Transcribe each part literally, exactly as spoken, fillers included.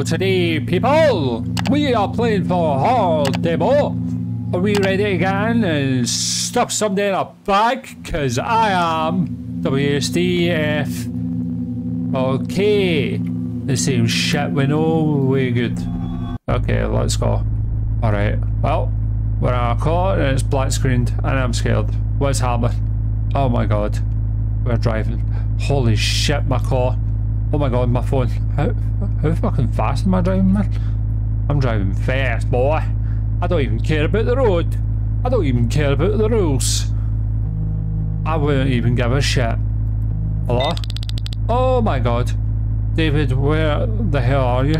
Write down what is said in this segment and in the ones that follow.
Hello today, people! We are playing for hard demo. Are we ready again and stuff something in a bag? Because I am. W S D F. Okay. The same shit we know. We're good. Okay, let's go. Alright. Well, we're on a car and it's black screened and I'm scared. What's happening? Oh my god. We're driving. Holy shit, my car. Oh my god, my phone. How, how fucking fast am I driving, man? I'm driving fast, boy. I don't even care about the road. I don't even care about the rules. I wouldn't even give a shit. Hello? Oh my god. David, where the hell are you?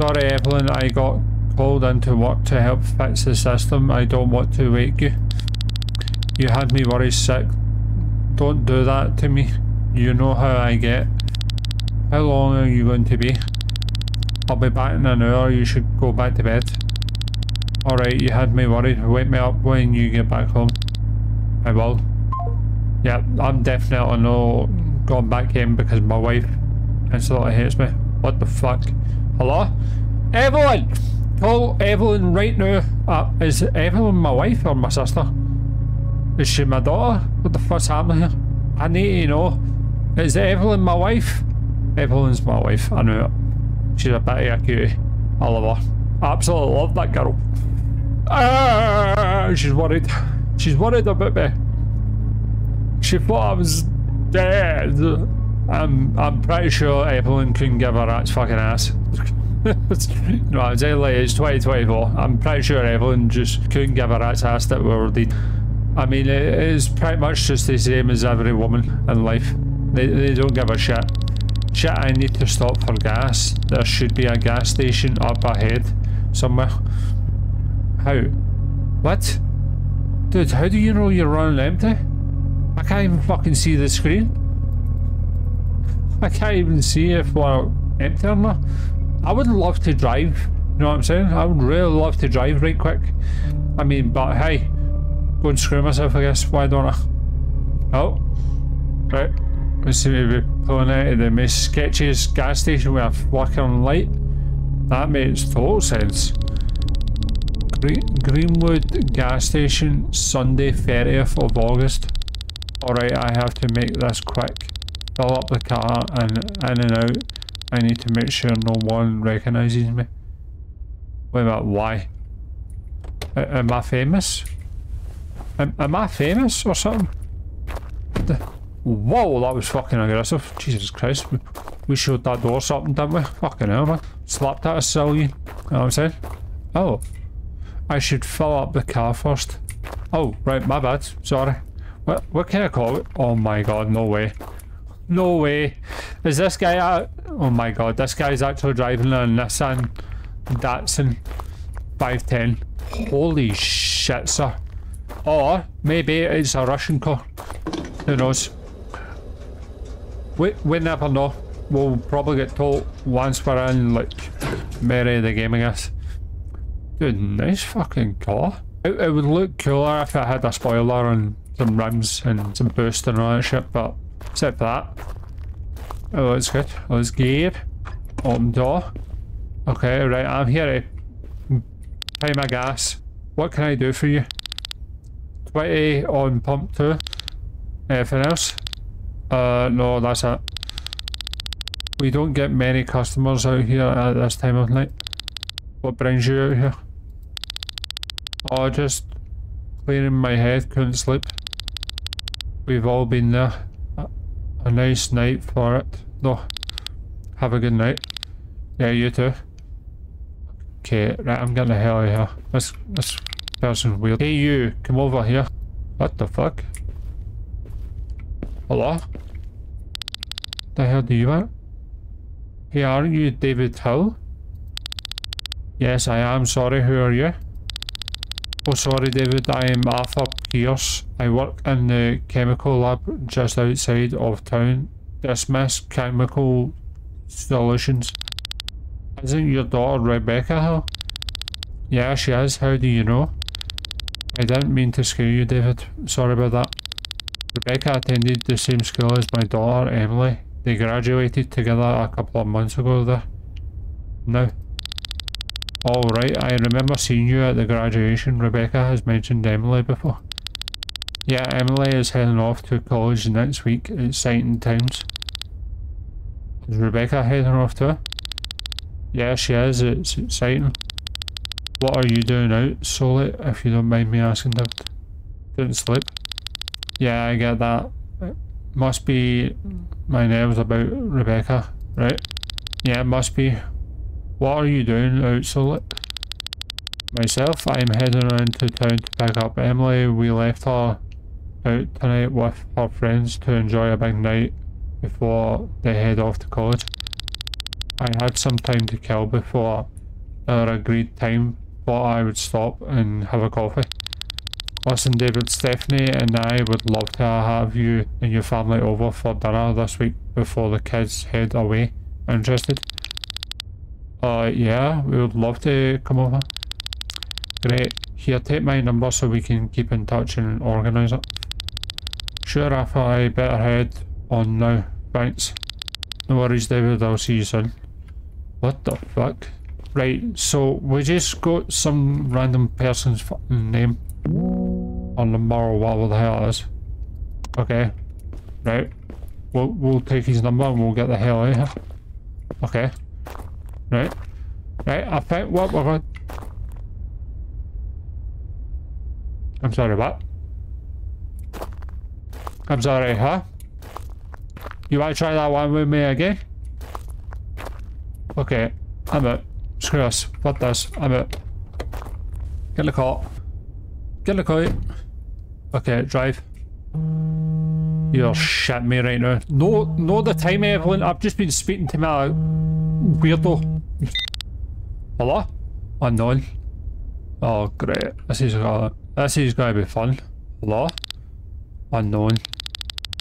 Sorry, Evelyn, I got called into work to help fix the system. I don't want to wake you. You had me worried sick. Don't do that to me. You know how I get. How long are you going to be? I'll be back in an hour, you should go back to bed. Alright, you had me worried, wake me up when you get back home. I will. Yeah, I'm definitely not going back in because my wife instantly hates me. What the fuck? Hello? Evelyn! Call Evelyn right now. Uh, is Evelyn my wife or my sister? Is she my daughter? What the fuck's happening here? I need to know. Is Evelyn my wife? Evelyn's my wife, I know it. She's a bit of a cutie. I love her. I absolutely love that girl. Ah, she's worried. She's worried about me. She thought I was dead. I'm I'm pretty sure Evelyn couldn't give her rat's fucking ass. No, I was Adelaide, it's twenty twenty-four. I'm pretty sure Evelyn just couldn't give her rat's ass that we were dead. I mean, it is pretty much just the same as every woman in life. They, they don't give a shit. Shit, I need to stop for gas. There should be a gas station up ahead somewhere. How? What? Dude, how do you know you're running empty? I can't even fucking see the screen. I can't even see if we're empty or not. I would love to drive, you know what I'm saying? I would really love to drive right quick. I mean, but hey, go and screw myself, I guess. Why don't I? Oh. Right. We seem to be pulling out of the most sketchiest gas station with a flickering light. That makes total sense. Green Greenwood gas station, Sunday thirtieth of August. Alright, I have to make this quick. Fill up the car and in and out. I need to make sure no one recognises me. Wait a minute, why? A am I famous? Am, am I famous or something? The Whoa, that was fucking aggressive. Jesus Christ. We, we showed that door something, didn't we? Fucking hell, man. Slapped at a silly. You know what I'm saying? Oh. I should fill up the car first. Oh, right. My bad. Sorry. What, what can I call it? Oh my god, no way. No way. Is this guy out? Oh my god, this guy's actually driving a Nissan Datsun five ten. Holy shit, sir. Or maybe it's a Russian car. Who knows? We, we never know. We'll probably get told once we're in, like, Mary the game, I guess. Dude, nice fucking car. It, it would look cooler if it had a spoiler and some rims and some boost and all that shit, but except for that. Oh, that's good. Let's gear. Open door. Okay, right, I'm here to pay my gas. What can I do for you? twenty on pump two. Anything else? Uh, no, that's it. We don't get many customers out here at this time of night. What brings you out here? Oh, just clearing my head, couldn't sleep. We've all been there. A nice night for it. No. Have a good night. Yeah, you too. Okay, right, I'm getting the hell out of here. This, this person's weird. Hey you, come over here. What the fuck? Hello? The hell do you want? Hey, are you David Hill? Yes, I am. Sorry, who are you? Oh, sorry, David. I am Arthur Pierce. I work in the chemical lab just outside of town. Dismass Chemical Solutions. Isn't your daughter Rebecca Hill? Yeah, she is. How do you know? I didn't mean to scare you, David. Sorry about that. Rebecca attended the same school as my daughter, Emily. They graduated together a couple of months ago there. No. All right, I remember seeing you at the graduation. Rebecca has mentioned Emily before. Yeah, Emily is heading off to college next week. Exciting times. Is Rebecca heading off too? Yeah, she is. It's exciting. What are you doing out so late, if you don't mind me asking? Did didn't sleep? Yeah, I get that. It must be my nerves about Rebecca, right? Yeah, it must be. What are you doing out so late? Myself, I'm heading around to town to pick up Emily. We left her out tonight with her friends to enjoy a big night before they head off to college. I had some time to kill before our agreed time, but I would stop and have a coffee. Listen, David, Stephanie and I would love to have you and your family over for dinner this week before the kids head away. Interested? Uh, yeah, we would love to come over. Great. Here, take my number so we can keep in touch and organise it. Sure, Arthur, I better head on now. Thanks. No worries, David, I'll see you soon. What the fuck? Right, so we just got some random person's fucking name or number or whatever the hell it is. Okay. Right. We'll, we'll take his number and we'll get the hell out of here. Okay. Right. Right, I think what we're going... I'm sorry, what? I'm sorry, huh? You want to try that one with me again? Okay, I'm out. Screw us. What this? I'm out. Get the car. Get the car. Okay, drive. You're shitting me right now. No, no, the time, Evelyn. I've just been speaking to my weirdo. Hello? Unknown. Oh, great. This is uh, This is going to be fun. Hello? Unknown.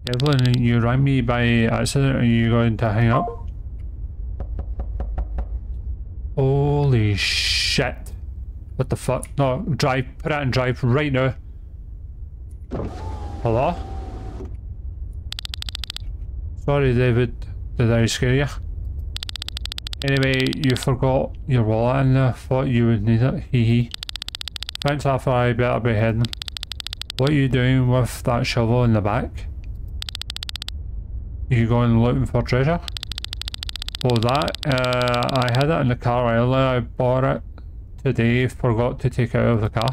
Evelyn, you rang me by accident. Are you going to hang up? Holy shit. What the fuck? No, drive. Put it in drive right now. Hello? Sorry, David. Did I scare you? Anyway, you forgot your wallet and I thought you would need it. Hee hee. Thanks, Arthur, I better be heading. What are you doing with that shovel in the back? You going looking for treasure? Oh, that? Uh, I had it in the car earlier. I bought it today, forgot to take it out of the car.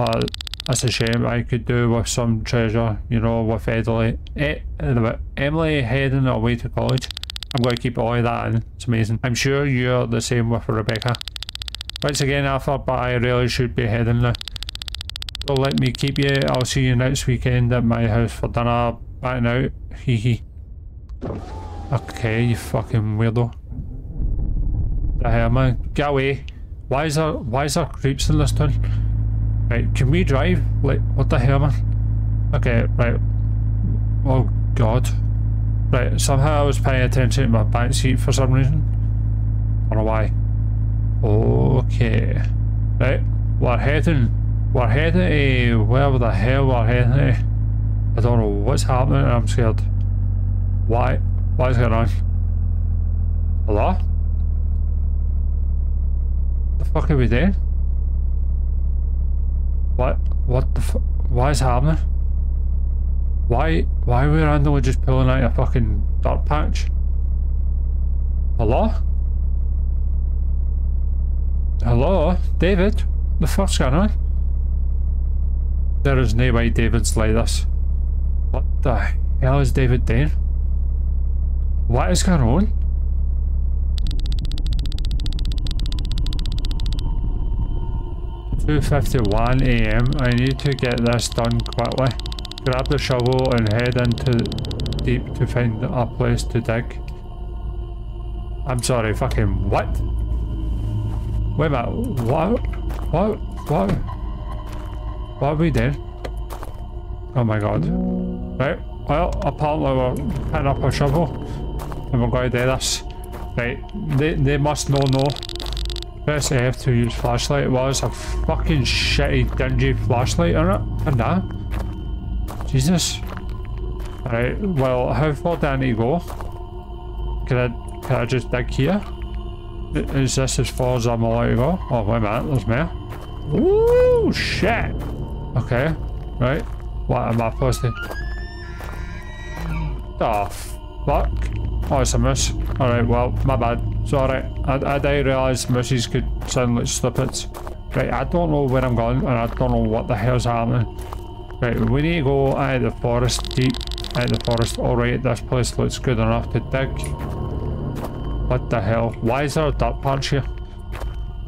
Uh, that's a shame. I could do with some treasure, you know, with Adelaide. Eh, Emily heading away to college. I'm going to keep all of that in. It's amazing. I'm sure you're the same with Rebecca. Once again, Arthur, but I really should be heading now. Don't let me keep you. I'll see you next weekend at my house for dinner. Batting out. Hee hee. Okay, you fucking weirdo. The hell, man. Get away. Why is there, why is there creeps in this town? Right, can we drive? Like, what the hell, man? Okay, right. Oh, God. Right, somehow I was paying attention to my back seat for some reason. I don't know why. Okay, right, we're heading, we're heading to wherever the hell we're heading to. I don't know what's happening and I'm scared. Why? What's going on? Hello? The fuck are we doing? What? What the fuck? What is happening? Why? Why are we randomly just pulling out a fucking dirt patch? Hello? Hello, David? The fuck's going on? There is no way David's like this. What the hell is David doing? What is going on? two fifty-one a m I need to get this done quickly. Grab the shovel and head into the deep to find a place to dig. I'm sorry, fucking what? Wait a minute, what, what, what, what are we doing? Oh my god. Right, well, apparently we're picking up a shovel and we're going to do this. Right, they, they must know no. Press F to use flashlight. Well, it's a fucking shitty, dingy flashlight, isn't it? And that. Jesus. Alright, well, how far do I need to go? Can I, can I just dig here? Is this as far as I'm allowed to go? Oh, wait a minute, there's me. Ooh, shit! Okay, right. What am I supposed to... Oh, fuck. Oh, it's a moose. Alright, well, my bad. Sorry. I, I didn't realise mooses could sound like snippets. Right, I don't know where I'm going, and I don't know what the hell's happening. Right, we need to go out of the forest, deep out of the forest. Alright, this place looks good enough to dig. What the hell? Why is there a dirt patch here?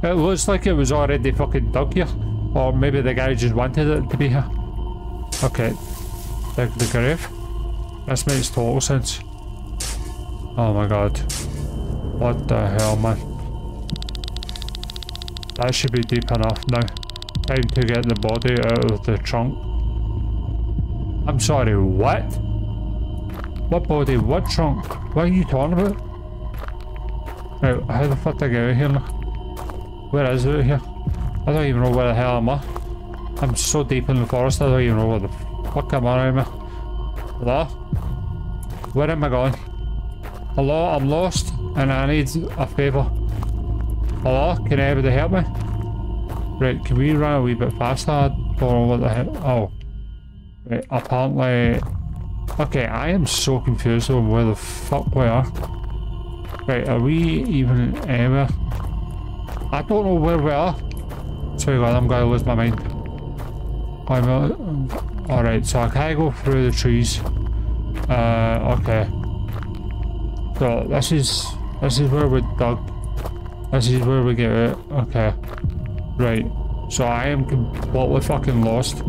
It looks like it was already fucking dug here. Or maybe the guy just wanted it to be here. Okay. Dig the grave. This makes total sense. Oh my god. What the hell, man. That should be deep enough now. Time to get the body out of the trunk. I'm sorry, what? What body? What trunk? What are you talking about? Right, how the fuck do I get out of here now? Where is it here? I don't even know where the hell I'm at. I'm so deep in the forest, I don't even know where the fuck I'm at right now. Hello? Where am I going? Hello, I'm lost and I need a favour. Hello, can anybody help me? Right, can we run a wee bit faster? I don't know what the hell. Oh. Right, apparently... Okay, I am so confused on where the fuck we are. Right, are we even anywhere? I don't know where we are. Sorry, God, I'm going to lose my mind. Alright, so I can't go through the trees. Uh, okay. So, this is... This is where we dug. This is where we get out. Okay. Right. So, I am completely fucking lost.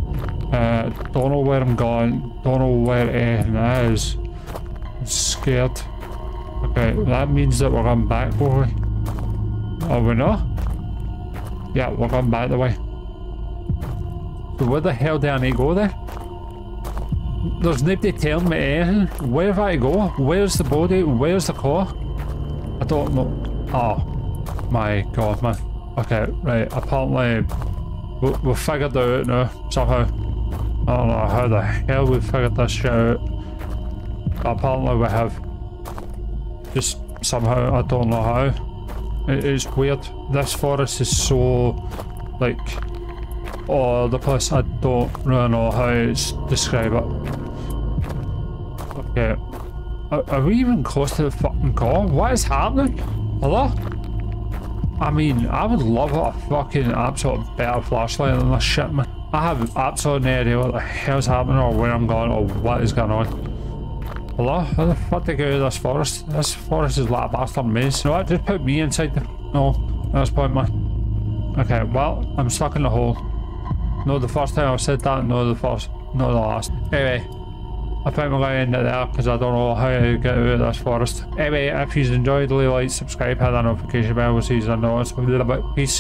Uh, don't know where I'm going. Don't know where anything is. I'm scared. Okay, that means that we're going back, boy. Oh, we're not? Yeah, we're going back the way. So where the hell do I need to go there? There's nobody telling me anything. Where have I go? Where's the body? Where's the car? I don't know. Oh my god, man. Okay, right, apparently we, we figured that out now, somehow. I don't know how the hell we figured this shit out. But apparently we have. Just somehow, I don't know how. It's weird. This forest is so, like, all the place. I don't really know how to describe it. Okay. Are, are we even close to the fucking car? What is happening? Hello? I mean, I would love a fucking absolute better flashlight than this shit, man. I have absolutely no idea what the hell's happening or where I'm going or what is going on. Hello? How the fuck did I get out of this forest? This forest is like a bastard maze. You know what? Just put me inside the... No. At this point, man. Okay, well, I'm stuck in the hole. No, the first time I've said that, no, the first... No, the last. Anyway, I think we're going to end it there, because I don't know how to get out of this forest. Anyway, if you've enjoyed, leave a like, subscribe, hit that notification bell. We'll see you in the next one. Peace.